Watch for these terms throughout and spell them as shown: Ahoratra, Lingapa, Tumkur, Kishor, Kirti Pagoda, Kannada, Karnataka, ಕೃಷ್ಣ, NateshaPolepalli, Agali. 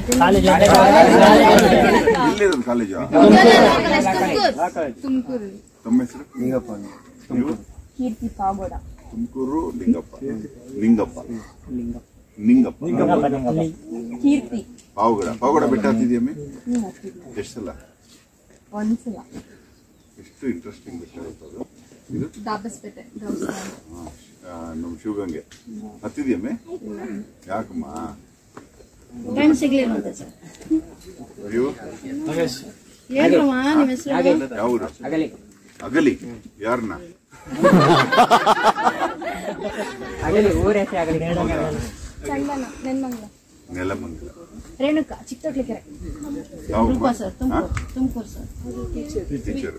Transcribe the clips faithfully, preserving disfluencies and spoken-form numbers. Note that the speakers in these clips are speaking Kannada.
College. College. College. College. Tumkur. Lingapa. Kirti Pagoda. Tumkuru Lingapa. Lingapa. Lingapa. Lingapa. Lingapa. Kirti. Pagoda. Pagoda betta tidiya me? Eshsala. Onsala. It's interesting betta. Dabas betta. Dabas. Num Shugange. Atidiya me? Yakma. Time sigli nonda sir. You? Yes. Yes, Ramani Mister. Agali. Agali. Yarna. Agali. Ore se Agali. Chandana. Nenmangala. Nelamangala. Renuka. Chikto klikere. Tumkur sir. Tumkur. Tumkur sir. Teacher. Teacher.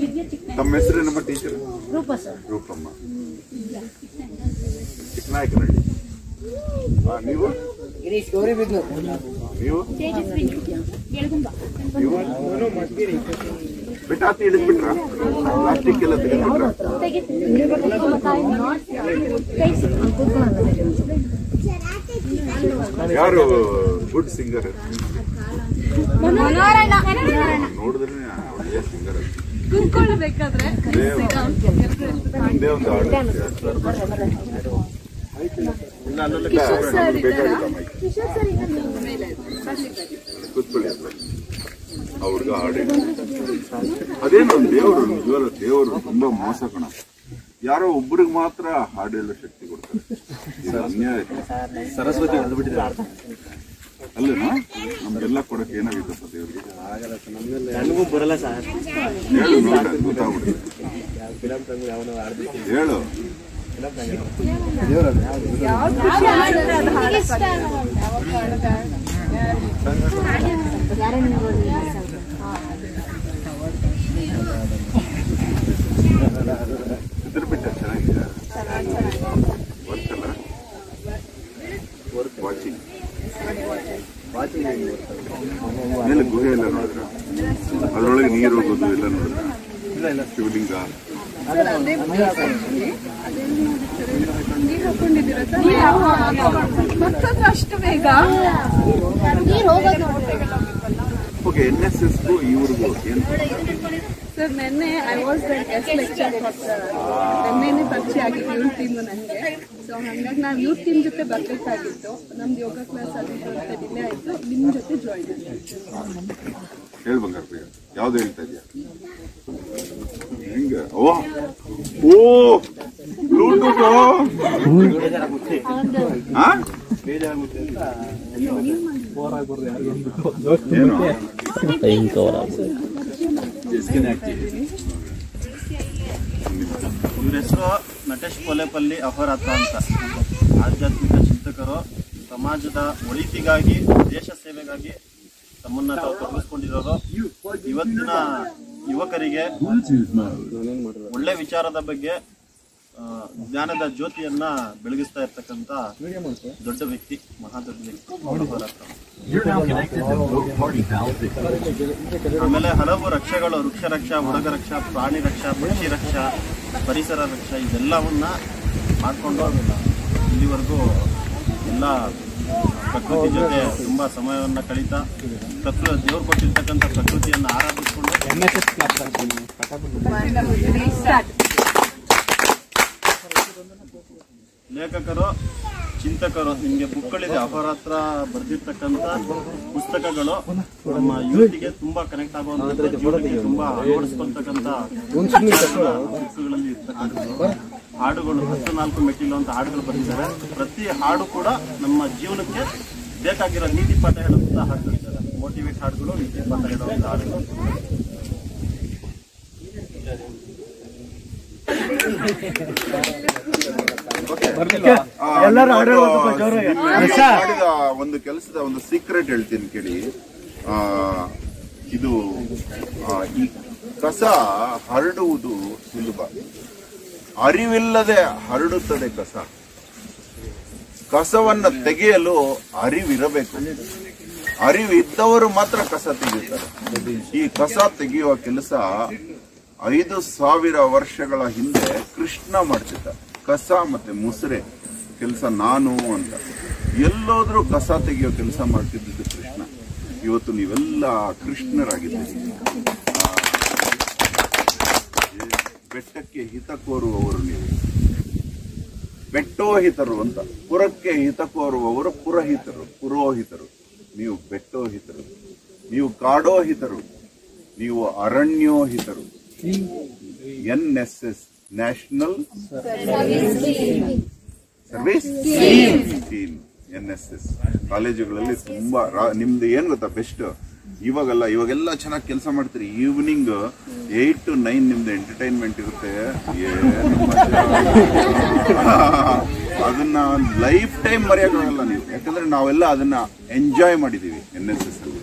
Vidya chikna. Tam Mister number teacher. Rupa sir. Rupa ma. Chikna ekadi. Ah, you? Great story with no. You? No, must be. Bitati is Bitra. Plastic killer. Take it. You are a good singer. No, no, Kishor sir, Kishor sir, good player. Our guard. Again, on Deor, you are a Deor, Kumba Masakana. Yaro Ubrig Matra, Hardel Shakti. Saraswati, a little bit. Alena, Umbrella for a cane with the Saturday. And who Burla Sar? Yellow. Yellow. Worth watching. Watching and working. Okay, N S S go, you would go. Sir, I was the guest lecturer for the So, I have youth team with the bucket. I have yoga class. I have yoga class. Oh! Bluetooth! Huh? Disconnected. Natesh ಕೋಲೆಪಲ್ಲಿ ಅಹರತ ಅಂತ ಆಧ್ಯಾತ್ಮಿಕ ಚಿಂತಕರು ಸಮಾಜದ ಒಳಿತಿಗಾಗಿ ದೇಶ ಸೇವೆಗಾಗಿ ತಮ್ಮನ್ನ ತಾವು ತೊಡಗಿಸಿಕೊಂಡಿರೋರು ಇವತ್ತಿನ ಯುವಕರಿಗೆ ಒಳ್ಳೆ ವಿಚಾರದ ಬಗ್ಗೆ ಜ್ಞಾನದ ಜ್ಯೋತಿಯನ್ನ ಬೆಳಗಿಸ್ತಾ ಇರತಕ್ಕಂತ ದೊಡ್ಡ ವ್ಯಕ್ತಿ ಮಹಾ ದೊಡ್ಡ ವ್ಯಕ್ತಿ ಆಮೇಲೆ ಹಲವು ರಕ್ಷೆಗಳು ವೃಕ್ಷ ರಕ್ಷಾ ಒಡಗ ರಕ್ಷಾ ಪ್ರಾಣಿ ರಕ್ಷಾ ಪಕ್ಷಿ ರಕ್ಷಾ ಪರಿಸರ ರಕ್ಷಾ ಇದೆಲ್ಲವನ್ನ ಮಾಡ್ಕೊಂಡು ಇಲ್ಲಿವರೆಗೂ ಎಲ್ಲ ಪ್ರಕೃತಿ ಜೊತೆ ತುಂಬಾ ಸಮಯವನ್ನ ಕಳೀತಾ ಪ್ರಕೃತಿ ದೇವರು ಕೊಟ್ಟಿರ್ತಕ್ಕಂಥ ಪ್ರಕೃತಿಯನ್ನು ಆರಾಧಿಸಿಕೊಂಡು ಲೇಖಕರು ಚಿಂತಕರು ನಿಮಗೆ ಬುಕ್ಗಳಿದೆ ಅಪರಾತ್ರ ಬರೆದಿರ್ತಕ್ಕಂಥ ಪುಸ್ತಕಗಳು ನಮ್ಮ ಯುವತಿಗೆ ತುಂಬಾ ಕನೆಕ್ಟ್ ಆಗುವಂಥದ್ದು ತುಂಬಾ ಅಳವಡಿಸ್ಕೊಳ್ತಕ್ಕಂಥ ಬುಕ್ಗಳಲ್ಲಿ ಇರ್ತಕ್ಕಂಥ ಹಾಡುಗಳು ಹತ್ತು ನಾಲ್ಕು ಮೆಟ್ಟಿಲು ಅಂತ ಹಾಡುಗಳು ಬರೆದಿದ್ದಾರೆ. ಪ್ರತಿ ಹಾಡು ಕೂಡ ನಮ್ಮ ಜೀವನಕ್ಕೆ ಬೇಕಾಗಿರೋ ನೀತಿ ಪಾಠ ಹೇಳುವಂತ ಹಾಡುಗಳಿದ್ದಾರೆ. ಮೋಟಿವೇಟ್ ಹಾಡುಗಳು, ನೀತಿ ಪಾಠ ಹೇಳುವಂತ ಹಾಡುಗಳು. ಮಾಡಿದ ಒಂದು ಕೆಲಸದ ಒಂದು ಸೀಕ್ರೆಟ್ ಹೇಳ್ತೀನಿ ಕೇಳಿ. ಆ ಇದು ಈ ಕಸ ಹರಡುವುದು ಸುಲಭ, ಅರಿವಿಲ್ಲದೆ ಹರಡುತ್ತದೆ ಕಸ. ಕಸವನ್ನ ತೆಗೆಯಲು ಅರಿವಿರಬೇಕು, ಅರಿವಿದ್ದವರು ಮಾತ್ರ ಕಸ ತೆಗೆಯುತ್ತಾರೆ. ಈ ಕಸ ತೆಗೆಯುವ ಕೆಲಸ ಐದು ಸಾವಿರ ವರ್ಷಗಳ ಹಿಂದೆ ಕೃಷ್ಣ ಮಾಡ್ತಿದ್ದ. ಕಸ ಮತ್ತೆ ಮುಸುರೆ ಕೆಲಸ ನಾನು ಅಂತ ಎಲ್ಲೋದ್ರೂ ಕಸ ತೆಗೆಯೋ ಕೆಲಸ ಮಾಡ್ತಿದ್ದಿದ್ದು ಕೃಷ್ಣ. ಇವತ್ತು ನೀವೆಲ್ಲ ಕೃಷ್ಣರಾಗಿದ್ದೀರಿ. ಬೆಟ್ಟಕ್ಕೆ ಹಿತ ಕೋರುವವರು ನೀವು, ಬೆಟ್ಟೋಹಿತರು ಅಂತ. ಪುರಕ್ಕೆ ಹಿತ ಕೋರುವವರು ಪುರೋಹಿತರು ಪುರೋಹಿತರು ನೀವು ಬೆಟ್ಟೋಹಿತರು, ನೀವು ಕಾಡೋಹಿತರು, ನೀವು ಅರಣ್ಯೋಹಿತರು. N S S national service team, N S S ಕಾಲೇಜುಗಳಲ್ಲಿ ತುಂಬಾ ನಿಮ್ದು ಏನ್ ಗೊತ್ತಾ ಬೆಸ್ಟ್. ಇವಾಗಲ್ಲ, ಇವಾಗೆಲ್ಲ ಚೆನ್ನಾಗಿ ಕೆಲಸ ಮಾಡ್ತೀರಿ. ಈವ್ನಿಂಗ್ ಏಟ್ ಟು ನೈನ್ ನಿಮ್ದು ಎಂಟರ್ಟೈನ್ಮೆಂಟ್ ಇರುತ್ತೆ. ಅದನ್ನ ಲೈಫ್ ಟೈಮ್ ಮರೆಯೋಕ್ಕಾಗಲ್ಲ ನೀವು, ಯಾಕಂದ್ರೆ ನಾವೆಲ್ಲ ಅದನ್ನ ಎಂಜಾಯ್ ಮಾಡಿದೀವಿ ಎನ್ ಎಸ್ ಎಸ್ ಅಲ್ಲಿ.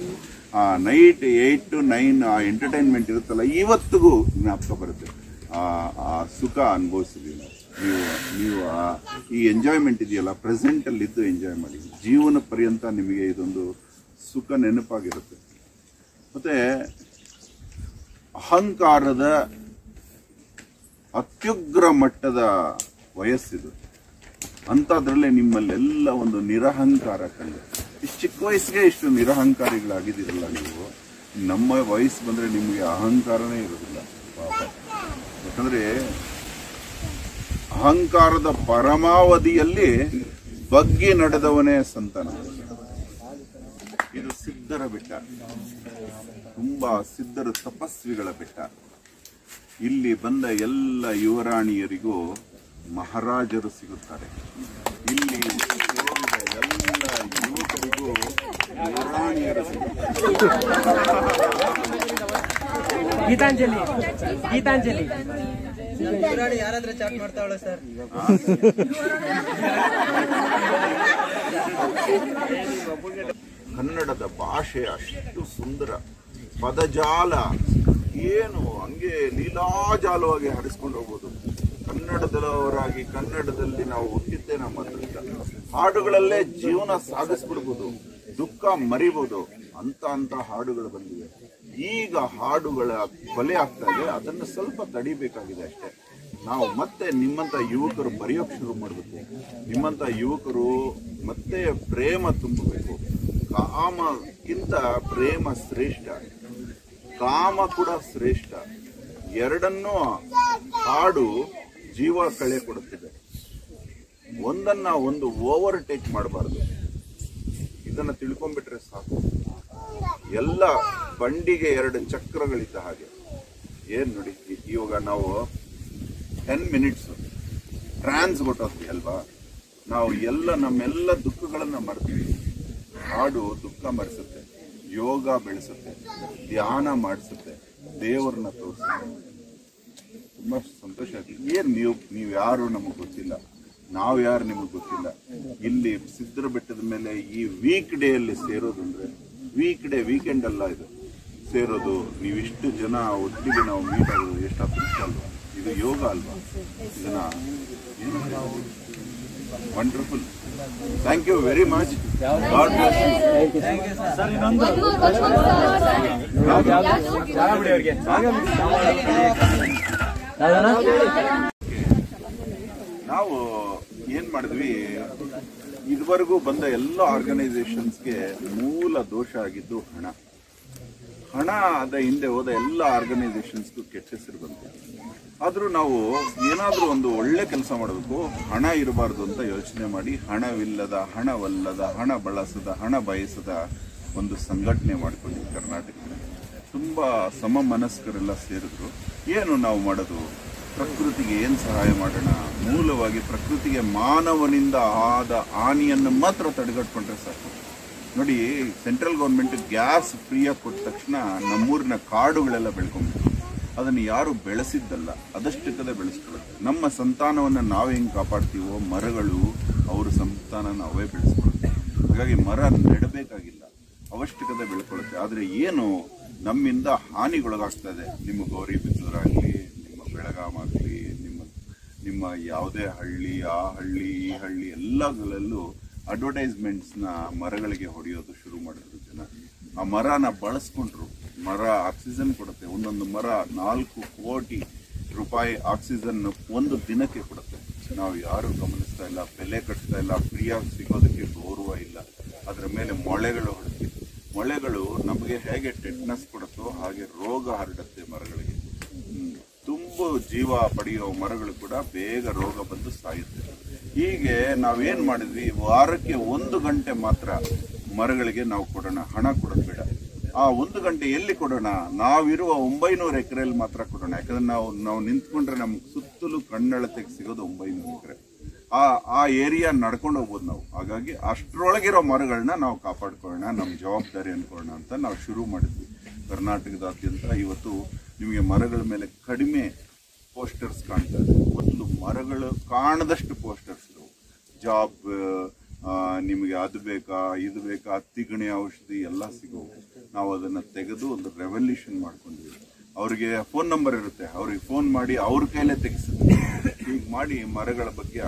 ಆ ನೈಟ್ ಏಟ್ ಟು ನೈನ್ ಆ ಎಂಟರ್ಟೈನ್ಮೆಂಟ್ ಇರುತ್ತಲ್ಲ, ಇವತ್ತಿಗೂ ಜ್ಞಾಪಕ ಬರುತ್ತೆ. ಆ ಸುಖ ಅನುಭವಿಸಿದ್ವಿ ನಾವು. ನೀವು ನೀವು ಈ ಎಂಜಾಯ್ಮೆಂಟ್ ಇದೆಯಲ್ಲ, ಪ್ರೆಸೆಂಟಲ್ಲಿ ಇದ್ದು ಎಂಜಾಯ್ ಮಾಡಿ. ಜೀವನ ಪರ್ಯಂತ ನಿಮಗೆ ಇದೊಂದು ಸುಖ ನೆನಪಾಗಿರುತ್ತೆ. ಮತ್ತು ಅಹಂಕಾರದ ಅತ್ಯುಗ್ರ ಮಟ್ಟದ ವಯಸ್ಸಿದು. ಅಂಥದ್ರಲ್ಲೇ ನಿಮ್ಮಲ್ಲೆಲ್ಲ ಒಂದು ನಿರಹಂಕಾರ ಕಂಡು, ಇಷ್ಟು ಚಿಕ್ಕ ವಯಸ್ಸಿಗೆ ಇಷ್ಟು ನಿರಹಂಕಾರಿಗಳಾಗಿದ್ದೀರಲ್ಲ ನೀವು. ನಮ್ಮ ವಯಸ್ಸು ಬಂದರೆ ನಿಮಗೆ ಅಹಂಕಾರನೇ ಇರೋದಿಲ್ಲ ಪಾಪ. ಯಾಕಂದರೆ ಅಹಂಕಾರದ ಪರಮಾವಧಿಯಲ್ಲಿ ಬಗ್ಗಿ ನಡೆದವನೇ ಸಂತಾನ. ಇದು ಸಿದ್ಧರ ಬೆಟ್ಟ, ತುಂಬಾ ಸಿದ್ಧರ ತಪಸ್ವಿಗಳ ಬೆಟ್ಟ. ಇಲ್ಲಿ ಬಂದ ಎಲ್ಲ ಯುವರಾಣಿಯರಿಗೂ ಮಹಾರಾಜರು ಸಿಗುತ್ತಾರೆ. ಇಲ್ಲಿ ಎಲ್ಲ ಯುವಕರಿಗೂ ಯುವರಾಣಿಯರು ಸಿಗುತ್ತಾರೆ. ಗೀತಾಂಜಲಿ ಗೀತಾಂಜಲಿ ಯಾರಾದ್ರೂ ಚಾಟ್ ಮಾಡ್ತಾವಳ ಸರ್. ಕನ್ನಡದ ಭಾಷೆ ಅಷ್ಟು ಸುಂದರ. ಪದಜಾಲ ಏನು ಹಂಗೆ ಲೀಲಾಜಾಲವಾಗಿ ಹರಿಸ್ಕೊಂಡು ಹೋಗ್ಬೋದು. ಕನ್ನಡದವರಾಗಿ ಕನ್ನಡದಲ್ಲಿ ನಾವು ಹುಟ್ಟಿದ್ದೇ ನಮ್ಮ ಅದೃಷ್ಟ. ಹಾಡುಗಳಲ್ಲೇ ಜೀವನ ಸಾಗಿಸ್ಬಿಡ್ಬೋದು, ದುಃಖ ಮರಿಬೋದು. ಅಂತ ಅಂತ ಹಾಡುಗಳು ಬಂದಿವೆ. ಈಗ ಹಾಡುಗಳ ಕೊಲೆ ಆಗ್ತಾ ಇದೆ, ಅದನ್ನು ಸ್ವಲ್ಪ ತಡಿಬೇಕಾಗಿದೆ ಅಷ್ಟೇ. ನಾವು ಮತ್ತೆ ನಿಮ್ಮಂಥ ಯುವಕರು ಬರೆಯೋಕ್ಕೆ ಶುರು ಮಾಡಬೇಕು. ನಿಮ್ಮಂಥ ಯುವಕರು ಮತ್ತೆ ಪ್ರೇಮ ತುಂಬಬೇಕು. ಕಾಮಕ್ಕಿಂತ ಪ್ರೇಮ ಶ್ರೇಷ್ಠ, ಕಾಮ ಕೂಡ ಶ್ರೇಷ್ಠ. ಎರಡನ್ನೂ ಹಾಡು ಜೀವ ಕಳೆ ಕೊಡುತ್ತಿದೆ. ಒಂದನ್ನ ಒಂದು ಓವರ್ಟೇಕ್ ಮಾಡಬಾರ್ದು. ಇದನ್ನು ತಿಳ್ಕೊಂಡ್ಬಿಟ್ರೆ ಸಾಕು. ಎಲ್ಲ ಬಂಡಿಗೆ ಎರಡು ಚಕ್ರಗಳಿದ್ದ ಹಾಗೆ. ಏನು ನೋಡಿ, ಇವಾಗ ನಾವು ಟೆನ್ ಮಿನಿಟ್ಸ್ ಟ್ರಾನ್ಸ್ ಕೊಟ್ಟೋದ್ವಿ ಅಲ್ವಾ. ನಾವು ಎಲ್ಲ ನಮ್ಮೆಲ್ಲ ದುಃಖಗಳನ್ನು ಮಾಡ್ತೀವಿ. ಹಾಡು ದುಃಖ ಮರೆಸುತ್ತೆ, ಯೋಗ ಬೆಳೆಸುತ್ತೆ, ಧ್ಯಾನ ಮಾಡಿಸುತ್ತೆ, ದೇವರನ್ನ ತೋರಿಸುತ್ತೆ. ತುಂಬ ಸಂತೋಷ ಆಗ್ತದೆ. ಏನು ನೀವು ನೀವು ಯಾರು ನಮಗೆ ಗೊತ್ತಿಲ್ಲ, ನಾವು ಯಾರು ನಿಮಗೆ ಗೊತ್ತಿಲ್ಲ. ಇಲ್ಲಿ ಸಿದ್ಧರ ಬೆಟ್ಟದ ಮೇಲೆ ಈ ವೀಕ್ ಡೇ ಅಲ್ಲಿ ಸೇರೋದು ಅಂದರೆ, ವೀಕ್ ಡೇ ವೀಕೆಂಡ್ ಅಲ್ಲ ಇದು ಸೇರೋದು. ನೀವಿಷ್ಟು ಜನ ಒಟ್ಟಿಗೆ ನಾವು ಮೀಟ್ ಆಗೋದು ಎಷ್ಟು ಅದೃಷ್ಟ ಅಲ್ವಾ. ಇದು ಯೋಗ ಅಲ್ವಾ. ಇದನ್ನ wonderful. Thank you very much. God bless you. Thank you sir. ಇನ್ನೊಂದು ನಾವು ಏನ್ ಮಾಡಿದ್ವಿ, ಇದುವರೆಗೂ ಬಂದ ಎಲ್ಲ ಆರ್ಗನೈಸೇಷನ್ಸ್ಗೆ ಮೂಲ ದೋಷ ಆಗಿದ್ದು ಹಣ. ಹಣ ಅದ ಹಿಂದೆ ಹೋದ ಎಲ್ಲ ಆರ್ಗನೈಸೇಷನ್ಸ್ಗೂ ಕೆಟ್ಟ ಹೆಸರು ಬಂತು. ಆದರೂ ನಾವು ಏನಾದರೂ ಒಂದು ಒಳ್ಳೆ ಕೆಲಸ ಮಾಡಬೇಕು, ಹಣ ಇರಬಾರ್ದು ಅಂತ ಯೋಚನೆ ಮಾಡಿ ಹಣವಿಲ್ಲದ, ಹಣವಲ್ಲದ, ಹಣ ಬಳಸದ, ಹಣ ಬಯಸದ ಒಂದು ಸಂಘಟನೆ ಮಾಡಿಕೊಂಡು ಕರ್ನಾಟಕದಲ್ಲಿ ತುಂಬ ಸಮ ಮನಸ್ಕರೆಲ್ಲ ಸೇರಿದ್ರು. ಏನು ನಾವು ಮಾಡೋದು, ಪ್ರಕೃತಿಗೆ ಏನು ಸಹಾಯ ಮಾಡೋಣ. ಮೂಲವಾಗಿ ಪ್ರಕೃತಿಗೆ ಮಾನವನಿಂದ ಆದ ಹಾನಿಯನ್ನು ಮಾತ್ರ ತಡೆಗಟ್ಕೊಂಡ್ರೆ ಸಾಕು. ನೋಡಿ, ಸೆಂಟ್ರಲ್ ಗೌರ್ಮೆಂಟ್ ಗ್ಯಾಸ್ ಫ್ರೀಯಾಗಿ ಕೊಟ್ಟ ತಕ್ಷಣ ನಮ್ಮೂರಿನ ಕಾಡುಗಳೆಲ್ಲ ಬೆಳ್ಕೊಂಡ್ಬಿಟ್ಟು ಅದನ್ನು ಯಾರು ಬೆಳೆಸಿದ್ದಲ್ಲ, ಅದಷ್ಟಕ್ಕದೇ ಬೆಳೆಸ್ಕೊಳುತ್ತೆ. ನಮ್ಮ ಸಂತಾನವನ್ನು ನಾವು ಹೆಂಗೆ ಕಾಪಾಡ್ತೀವೋ ಮರಗಳು ಅವ್ರ ಸಂತಾನನ ಅವೇ ಬೆಳೆಸ್ಕೊಳುತ್ತೆ. ಹಾಗಾಗಿ ಮರ ನೆಡಬೇಕಾಗಿಲ್ಲ, ಅವಶ್ಯಕತೆ ಬೆಳ್ಕೊಳ್ಳುತ್ತೆ. ಆದರೆ ಏನು ನಮ್ಮಿಂದ ಹಾನಿಗೊಳಗಾಗ್ತಾ ಇದೆ, ನಿಮ್ಮ ಗೌರಿಬಿದೂರಾಗಲಿ, ನಿಮ್ಮ ಬೆಳಗಾಮಾಗಲಿ, ನಿಮ್ಮ ನಿಮ್ಮ ಯಾವುದೇ ಹಳ್ಳಿ, ಆ ಹಳ್ಳಿ ಈ ಹಳ್ಳಿ ಎಲ್ಲಗಳಲ್ಲೂ ಅಡ್ವರ್ಟೈಸ್ಮೆಂಟ್ಸ್ನ ಮರಗಳಿಗೆ ಹೊಡೆಯೋದು ಶುರು ಮಾಡಿದ್ರು ಜನ. ಆ ಮರನ ಬಳಸ್ಕೊಂಡ್ರು. ಮರ ಆಕ್ಸಿಜನ್ ಕೊಡುತ್ತೆ. ಒಂದೊಂದು ಮರ ನಾಲ್ಕು ಕೋಟಿ ರೂಪಾಯಿ ಆಕ್ಸಿಜನ್ ಒಂದು ದಿನಕ್ಕೆ ಕೊಡುತ್ತೆ. ನಾವು ಯಾರು ಗಮನಿಸ್ತಾ ಇಲ್ಲ, ಬೆಲೆ ಕಟ್ತಾ ಇಲ್ಲ, ಫ್ರೀಯಾಗಿ ಸಿಗೋದಕ್ಕೆ ಗೌರವ ಇಲ್ಲ. ಅದರ ಮೇಲೆ ಮೊಳೆಗಳು ಹೊಡೆದು, ಮೊಳೆಗಳು ನಮಗೆ ಹೇಗೆ ಟೆಟ್ನಸ್ ಕೊಡುತ್ತೋ ಹಾಗೆ ರೋಗ ಹರಡುತ್ತೆ ಮರಗಳಿಗೆ. ತುಂಬ ಜೀವ ಪಡೆಯೋ ಮರಗಳು ಕೂಡ ಬೇಗ ರೋಗ ಬಂದು ಸಾಯುತ್ತೆ. ಹೀಗೆ ನಾವೇನು ಮಾಡಿದ್ವಿ, ವಾರಕ್ಕೆ ಒಂದು ಗಂಟೆ ಮಾತ್ರ ಮರಗಳಿಗೆ ನಾವು ಕೊಡೋಣ, ಹಣ ಕೊಡೋದು ಬೇಡ. ಆ ಒಂದು ಗಂಟೆ ಎಲ್ಲಿ ಕೊಡೋಣ, ನಾವಿರುವ ಒಂಬೈನೂರು ಎಕರೆಯಲ್ಲಿ ಮಾತ್ರ ಕೊಡೋಣ. ಯಾಕಂದ್ರೆ ನಾವು ನಾವು ನಿಂತ್ಕೊಂಡ್ರೆ ನಮ್ಗೆ ಸುತ್ತಲೂ ಕಣ್ಣಳತೆಗೆ ಸಿಗೋದು ಒಂಬೈನೂರು ಎಕರೆ. ಆ ಆ ಏರಿಯಾ ನಡ್ಕೊಂಡು ಹೋಗ್ಬೋದು ನಾವು. ಹಾಗಾಗಿ ಅಷ್ಟರೊಳಗಿರೋ ಮರಗಳನ್ನ ನಾವು ಕಾಪಾಡ್ಕೊಳ್ಳೋಣ, ನಮ್ಮ ಜವಾಬ್ದಾರಿ ಅನ್ಕೊಳ್ಳೋಣ ಅಂತ ನಾವು ಶುರು ಮಾಡಿದ್ವಿ ಕರ್ನಾಟಕದಾದ್ಯಂತ. ಇವತ್ತು ನಿಮಗೆ ಮರಗಳ ಮೇಲೆ ಕಡಿಮೆ ಪೋಸ್ಟರ್ಸ್ ಕಾಣ್ತಾ ಇದೆ. ಮೊದಲು ಮರಗಳು ಕಾಣದಷ್ಟು ಪೋಸ್ಟರ್ಸ್ ಇದ್ದವು. ಜಾಬ್, ನಿಮಗೆ ಅದು ಬೇಕಾ ಇದು ಬೇಕಾ, ಅತ್ತಿಗಣಿ ಔಷಧಿ ಎಲ್ಲ ಸಿಗೋ. ನಾವು ಅದನ್ನು ತೆಗೆದು ಒಂದು ರೆವಲ್ಯೂಷನ್ ಮಾಡ್ಕೊಂಡಿದ್ವಿ. ಅವರಿಗೆ ಫೋನ್ ನಂಬರ್ ಇರುತ್ತೆ, ಅವ್ರಿಗೆ ಫೋನ್ ಮಾಡಿ ಅವ್ರ ಕೈಲೇ ತೆಗೆಸಿದ್ವಿ. ಹೀಗೆ ಮಾಡಿ ಮರಗಳ ಬಗ್ಗೆ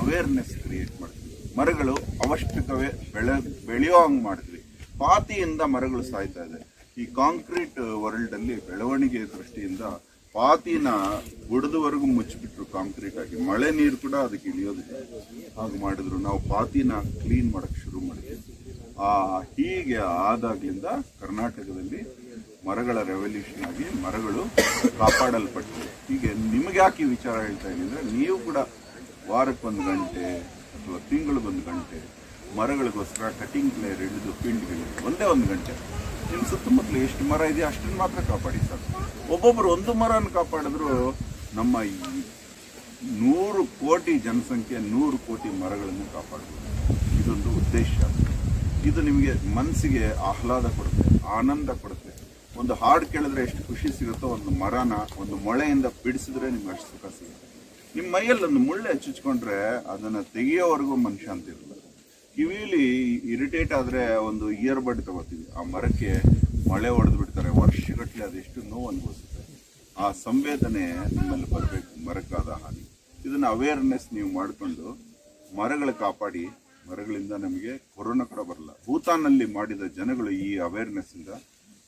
ಅವೇರ್ನೆಸ್ ಕ್ರಿಯೇಟ್ ಮಾಡಿದ್ವಿ. ಮರಗಳು ಅವಶ್ಯಕವೇ, ಬೆಳೆ ಬೆಳೆಯೋ ಹಂಗೆ ಮಾಡಿದ್ವಿ. ಪಾತಿಯಿಂದ ಮರಗಳು ಸಾಯ್ತಾ ಇದೆ. ಈ ಕಾಂಕ್ರೀಟ್ ವರ್ಲ್ಡಲ್ಲಿ ಬೆಳವಣಿಗೆ ದೃಷ್ಟಿಯಿಂದ ಪಾತಿನ ಬುಡದವರೆಗೂ ಮುಚ್ಚಿಬಿಟ್ರು ಕಾಂಕ್ರೀಟ್ ಆಗಿ. ಮಳೆ ನೀರು ಕೂಡ ಅದಕ್ಕೆ ಇಳಿಯೋದಿಲ್ಲ ಹಾಗೆ ಮಾಡಿದ್ರು. ನಾವು ಪಾತಿನ ಕ್ಲೀನ್ ಮಾಡೋಕ್ಕೆ ಶುರು ಮಾಡಿದ್ವಿ. ಆ ಹೀಗೆ ಆದಾಗ್ಲಿಂದ ಕರ್ನಾಟಕದಲ್ಲಿ ಮರಗಳ ರೆವಲ್ಯೂಷನ್ ಆಗಿ ಮರಗಳು ಕಾಪಾಡಲ್ಪಟ್ಟಿವೆ. ಹೀಗೆ ನಿಮ್ಗೆ ಯಾಕೆ ಈ ವಿಚಾರ ಹೇಳ್ತಾ ಇದ್ದೀನಿ ಅಂದರೆ, ನೀವು ಕೂಡ ವಾರಕ್ಕೊಂದು ಗಂಟೆ ಅಥವಾ ತಿಂಗಳಿಗೊಂದು ಗಂಟೆ ಮರಗಳಿಗೋಸ್ಕರ ಕಟಿಂಗ್ ಪ್ಲೇಯರ್ ಹಿಡಿದು ಫೀಲ್ಡ್ಗಳು ಒಂದೇ ಒಂದು ಗಂಟೆ, ನಿಮ್ಮ ಸುತ್ತಮುತ್ತಲು ಎಷ್ಟು ಮರ ಇದೆಯೋ ಅಷ್ಟನ್ನು ಮಾತ್ರ ಕಾಪಾಡಿ ಸರ್. ಒಬ್ಬೊಬ್ಬರು ಒಂದು ಮರನ ಕಾಪಾಡಿದ್ರು ನಮ್ಮ ಈ ನೂರು ಕೋಟಿ ಜನಸಂಖ್ಯೆ ನೂರು ಕೋಟಿ ಮರಗಳನ್ನು ಕಾಪಾಡಬೇಕು. ಇದೊಂದು ಉದ್ದೇಶ. ಇದು ನಿಮಗೆ ಮನಸ್ಸಿಗೆ ಆಹ್ಲಾದ ಕೊಡುತ್ತೆ, ಆನಂದ ಕೊಡುತ್ತೆ. ಒಂದು ಹಾಡು ಕೇಳಿದ್ರೆ ಎಷ್ಟು ಖುಷಿ ಸಿಗುತ್ತೋ, ಒಂದು ಮರನ ಒಂದು ಮೊಳೆಯಿಂದ ಬಿಡಿಸಿದ್ರೆ ನಿಮ್ಗೆ ಅಷ್ಟು ಸುಖ ಸಿಗುತ್ತೆ. ನಿಮ್ಮ ಮೈಯಲ್ಲಿ ಒಂದು ಮುಳ್ಳೆ ಚುಚ್ಕೊಂಡ್ರೆ ಅದನ್ನು ತೆಗೆಯೋವರೆಗೂ ಮನುಷ್ಯ ಅಂತ ಇರಲ್ಲ. ಕಿವಿಲಿ ಇರಿಟೇಟ್ ಆದರೆ ಒಂದು ಇಯರ್ ಬಡ್ ತಗೋತೀವಿ, ಆ ಮರಕ್ಕೆ ಮಳೆ ಹೊಡೆದು ಬಿಡ್ತಾರೆ, ವರ್ಷಗಟ್ಟಲೆ ಅದೆಷ್ಟು ನೋವು ಅನುಭವಿಸುತ್ತೆ. ಆ ಸಂವೇದನೆ ನಿಮ್ಮಲ್ಲಿ ಬರಬೇಕು ಮರಕ್ಕಾದ ಹಾನಿ. ಇದನ್ನು ಅವೇರ್ನೆಸ್ ನೀವು ಮಾಡಿಕೊಂಡು ಮರಗಳ ಕಾಪಾಡಿ. ಮರಗಳಿಂದ ನಮಗೆ ಕೊರೋನಾ ಕೂಡ ಬರಲ್ಲ. ಭೂತಾನಲ್ಲಿ ಮಾಡಿದ ಜನಗಳು ಈ ಅವೇರ್ನೆಸ್ಸಿಂದ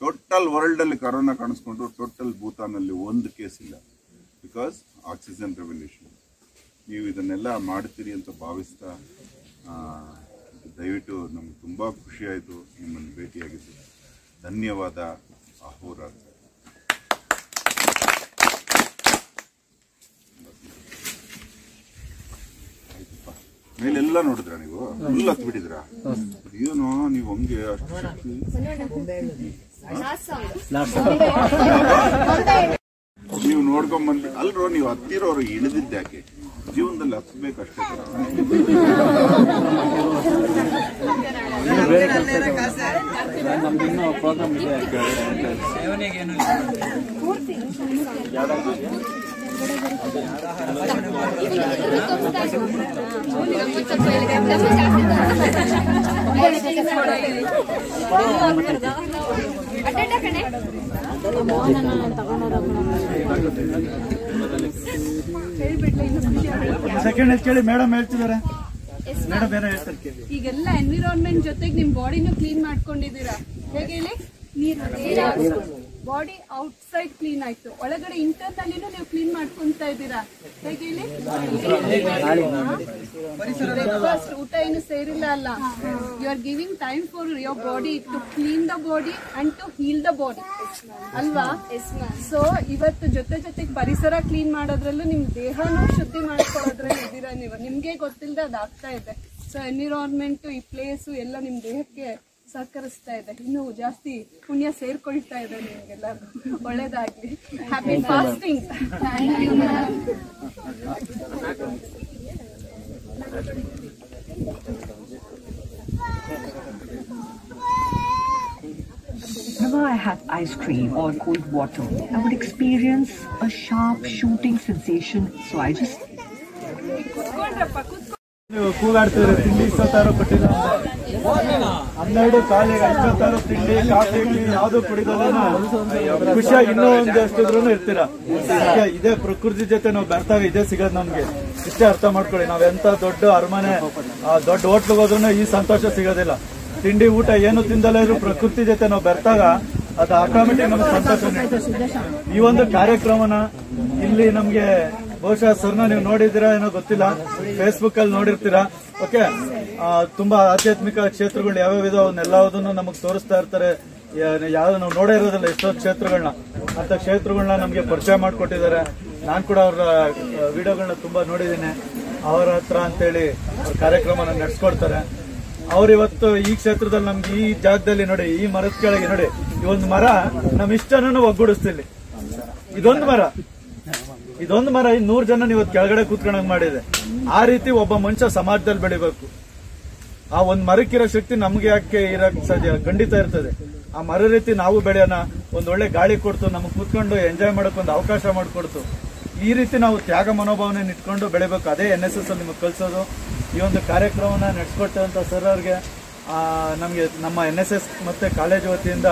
ಟೋಟಲ್ ವರ್ಲ್ಡಲ್ಲಿ ಕರೋನಾ ಕಾಣಿಸ್ಕೊಂಡ್ರು, ಟೋಟಲ್ ಭೂತಾನಲ್ಲಿ ಒಂದು ಕೇಸ್ ಇಲ್ಲ. Because oxygen revolution. ನೀವು ಇದನ್ನೆಲ್ಲ ಮಾಡ್ತೀರಿ ಅಂತ ಭಾವಿಸ್ತಾ ದಯವಿಟ್ಟು ನಮ್ಗೆ ತುಂಬ ಖುಷಿಯಾಯಿತು ನಿಮ್ಮನ್ನು ಭೇಟಿಯಾಗಿದ್ದು. ಧನ್ಯವಾದ. ಅಹೋರಾತ್ರ. ಮೇಲೆಲ್ಲ ನೋಡಿದ್ರ ನೀವು, ಫುಲ್ ಹತ್ತು ಬಿಟ್ಟಿದ್ರಾ? ಏನೋ ನೀವು ಹಂಗೆ ಅಷ್ಟು ನೀವು ನೋಡ್ಕೊಂಡ್ ಬಂದ್ಬಿಟ್ಟು ಅಲ್ರೋ, ನೀವು ಹತ್ತಿರೋರು ಇಳಿದಿದ್ದಾಕೆ? ಜೀವನದಲ್ಲಿ ಹತ್ಬೇಕಷ್ಟೇ. ಕೇಳಿ ಮೇಡಮ್ ಹೇಳ್ತಿದಾರೆ. ಈಗೆಲ್ಲ ಎನ್ವಿರಾನ್ಮೆಂಟ್ ಜೊತೆಗೆ ನಿಮ್ ಬಾಡಿನೂ ಕ್ಲೀನ್ ಮಾಡ್ಕೊಂಡಿದ್ದೀರಾ. ಹೇಗೆ ಹೇಳಿ, ನೀರು ಬಾಡಿ ಔಟ್ ಸೈಡ್ ಕ್ಲೀನ್ ಆಯ್ತು, ಒಳಗಡೆ ಇಂಟರ್ನಲ್ಲಿನೂ ನೀವು ಕ್ಲೀನ್ ಮಾಡ್ಕೊಂತಾ ಇದ್ದೀರಾ. ಹೇಗೆ ಹೇಳಿ, ಬ್ರೇಕ್ಫಾಸ್ಟ್ ಊಟ ಏನು ಸೇರಿಲ್ಲ ಅಲ್ಲ. You are giving time for your body to clean the body and to heal the body ಅಲ್ವಾ. ಸೊ ಇವತ್ತು ಜೊತೆ ಜೊತೆಗೆ ಪರಿಸರ ಕ್ಲೀನ್ ಮಾಡೋದ್ರಲ್ಲೂ ನಿಮ್ ದೇಹನೂ ಶುದ್ಧಿ ಮಾಡ್ಕೊಳ್ಳೋದ್ರಲ್ಲಿ ಇದ್ದೀರಾ ನೀವು. ನಿಮ್ಗೆ ಗೊತ್ತಿಲ್ಲದೆ ಅದಾಗ್ತಾ ಇದೆ. ಸೊ ಎನ್ವಿರಾನ್ಮೆಂಟ್, ಈ ಪ್ಲೇಸು ಎಲ್ಲ ನಿಮ್ ದೇಹಕ್ಕೆ ಸಹಕರಿಸ್ತಾ ಇದೆ. ಇನ್ನು ಜಾಸ್ತಿ ಪುಣ್ಯ ಸೇರ್ಕೊಳ್ತಾ ಇದೆ ನಿಮ್ಗೆಲ್ಲರೂ. ಒಳ್ಳೇದಾಗ್ಲಿ. Happy fasting. Whenever I had ice cream or cold water, I would experience a sharp shooting sensation. So I just ಕೂಗಾಡ್ತಿದ್ರೆ ತಿಂಡಿ ಇಷ್ಟೊತ್ತಾರು ಕೊಟ್ಟಿಲ್ಲ, ಹನ್ನೆರಡು ಕಾಲಿಗೆ ಇಷ್ಟೊತ್ತಾರು ತಿಂಡಿ ಕಾಫಿ ಯಾವ್ದು ಕುಡಿದೋದನ್ನ ಖುಷಿಯಾಗಿ ಇನ್ನೂ ಒಂದು ಎಷ್ಟಿದ್ರು ಇರ್ತೀರಾ. ಇದೇ ಪ್ರಕೃತಿ ಜೊತೆ ನಾವು ಬರ್ತಾವೆ, ಇದೇ ಸಿಗೋದು ನಮ್ಗೆ. ಇಷ್ಟೇ ಅರ್ಥ ಮಾಡ್ಕೊಳ್ಳಿ, ನಾವ್ ಎಂತ ದೊಡ್ಡ ಅರಮನೆ ದೊಡ್ಡ ಹೋಟ್ಲಿಗೆ ಹೋದ್ರೂ ಈ ಸಂತೋಷ ಸಿಗೋದಿಲ್ಲ. ತಿಂಡಿ ಊಟ ಏನು ತಿಂದಲ್ಲ ಇದ್ರು ಪ್ರಕೃತಿ ಜೊತೆ ನಾವು ಬರ್ತಾಗ ಅದು ಆಟೋಮೆಟಿಕ್ ನಮ್ಗೆ ಸಂತೋಷ. ಈ ಒಂದು ಕಾರ್ಯಕ್ರಮನ ಇಲ್ಲಿ ನಮ್ಗೆ ಬಹುಶಃ ಸರ್ನ ನೀವು ನೋಡಿದಿರಾ ಏನೋ ಗೊತ್ತಿಲ್ಲ, ಫೇಸ್ಬುಕ್ ಅಲ್ಲಿ ನೋಡಿರ್ತೀರಾ. ಓಕೆ, ತುಂಬಾ ಆಧ್ಯಾತ್ಮಿಕ ಕ್ಷೇತ್ರಗಳು ಯಾವ್ಯಾವ ಇದಾವೆ ಅವನ್ನೆಲ್ಲದನ್ನು ನಮಗ್ ತೋರಿಸ್ತಾ ಇರ್ತಾರೆ. ಯಾವ್ದು ನಾವು ನೋಡೇ ಇರೋದಿಲ್ಲ ಎಷ್ಟೊಂದು ಕ್ಷೇತ್ರಗಳನ್ನ, ಅಂತ ಕ್ಷೇತ್ರಗಳನ್ನ ನಮ್ಗೆ ಪರಿಚಯ ಮಾಡಿಕೊಟ್ಟಿದ್ದಾರೆ. ನಾನ್ ಕೂಡ ಅವ್ರ ವಿಡಿಯೋಗಳನ್ನ ತುಂಬಾ ನೋಡಿದ್ದೀನಿ. ಅವರ ಹತ್ರ ಅಂತೇಳಿ ಅವ್ರ ಕಾರ್ಯಕ್ರಮನ ನಡೆಸ್ಕೊಡ್ತಾರೆ. ಅವ್ರ ಇವತ್ತು ಈ ಕ್ಷೇತ್ರದಲ್ಲಿ ನಮ್ಗೆ ಈ ಜಾಗದಲ್ಲಿ ನೋಡಿ, ಈ ಮರದ ಕೆಳಗೆ ನೋಡಿ, ಈ ಒಂದು ಮರ ನಮ್ ಇಷ್ಟನೂ ಒಗ್ಗೂಡಿಸ್ತಿಲ್ಲ. ಇದೊಂದು ಮರ ಇದೊಂದು ಮರ ಈ ನೂರ್ ಜನ ಇವತ್ತು ಕೆಳಗಡೆ ಕೂತ್ಕೊಂಡಂಗ್ ಮಾಡಿದೆ. ಆ ರೀತಿ ಒಬ್ಬ ಮನುಷ್ಯ ಸಮಾಜದಲ್ಲಿ ಬೆಳಿಬೇಕು. ಆ ಒಂದ್ ಮರಕ್ಕಿರೋ ಶಕ್ತಿ ನಮ್ಗೆ ಯಾಕೆ ಇರಕ್ ಸಾಧ್ಯ ಖಂಡಿತ ಇರ್ತದೆ. ಆ ಮರ ರೀತಿ ನಾವು ಬೆಳೆಯೋಣ, ಒಂದ್ ಒಳ್ಳೆ ಗಾಳಿ ಕೊಡ್ತು, ನಮ್ಗೆ ಕೂತ್ಕೊಂಡು ಎಂಜಾಯ್ ಮಾಡಕ್ ಒಂದು ಅವಕಾಶ ಮಾಡಿಕೊಡ್ತು. ಈ ರೀತಿ ನಾವು ತ್ಯಾಗ ಮನೋಭಾವನೆ ಇಟ್ಕೊಂಡು ಬೆಳಿಬೇಕು. ಅದೇ ಎನ್ ಎಸ್ ಎಸ್ ಅಲ್ಲಿ ನಿಮಗೆ ಕಲಿಸೋದು. ಈ ಒಂದು ಕಾರ್ಯಕ್ರಮನ ನಡೆಸ್ಕೊಟ್ಟಂತ ಸರ್ ಅವ್ರಿಗೆ ನಮಗೆ ನಮ್ಮ ಎನ್ ಎಸ್ ಎಸ್ ಮತ್ತೆ ಕಾಲೇಜು ವತಿಯಿಂದ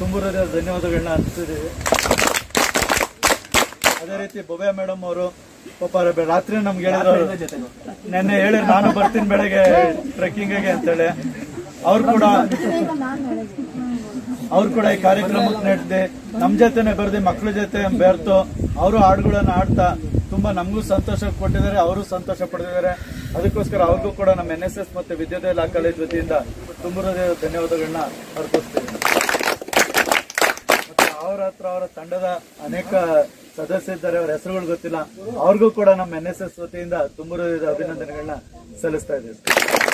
ತುಂಬೂರದ ಧನ್ಯವಾದಗಳನ್ನ ಅರ್ಪಿಸಿದ್ದೀವಿ. ಅದೇ ರೀತಿ ಬೊಬೆ ಮೇಡಮ್ ಅವರು ಪಾಪ ರಾತ್ರಿ ನಮ್ಗೆ ಹೇಳಿದ್ರು, ನೆನ್ನೆ ಹೇಳಿ ನಾನು ಬರ್ತೀನಿ ಬೆಳಗ್ಗೆ ಟ್ರೆಕ್ಕಿಂಗ್ಗೆ ಅಂತೇಳಿ. ಅವ್ರು ಕೂಡ ಅವ್ರು ಕೂಡ ಈ ಕಾರ್ಯಕ್ರಮಕ್ಕೆ ನಡೆದಿ ನಮ್ ಜೊತೆನೆ ಬರ್ದಿ ಮಕ್ಳ ಜೊತೆ ಬೆರ್ತು ಅವರು ಹಾಡುಗಳನ್ನ ಆಡ್ತಾ ತುಂಬಾ ನಮಗೂ ಸಂತೋಷ ಕೊಟ್ಟಿದ್ದಾರೆ, ಅವರು ಸಂತೋಷ ಪಡೆದಿದ್ದಾರೆ. ಅದಕ್ಕೋಸ್ಕರ ಅವ್ರಿಗೂ ಕೂಡ ನಮ್ಮ ಎನ್ ಎಸ್ ಎಸ್ ಮತ್ತೆ ವಿದ್ಯಾರ್ಥಿ ಲಾ ಕಾಲೇಜ್ ವತಿಯಿಂದ ತುಂಬಾ ಧನ್ಯವಾದಗಳನ್ನ ಅರ್ಪಿಸ್ತೀವಿ. ಮತ್ತೆ ಅವ್ರ ಹತ್ರ ಅವರ ತಂಡದ ಅನೇಕ ಸದಸ್ಯರಿದ್ದಾರೆ, ಅವರ ಹೆಸರುಗಳು ಗೊತ್ತಿಲ್ಲ. ಅವ್ರಿಗೂ ಕೂಡ ನಮ್ಮ ಎನ್ ಎಸ್ ಎಸ್ ವತಿಯಿಂದ ತುಂಬಾ ಅಭಿನಂದನೆಗಳನ್ನ ಸಲ್ಲಿಸ್ತಾ ಇದ್ದೀವಿ.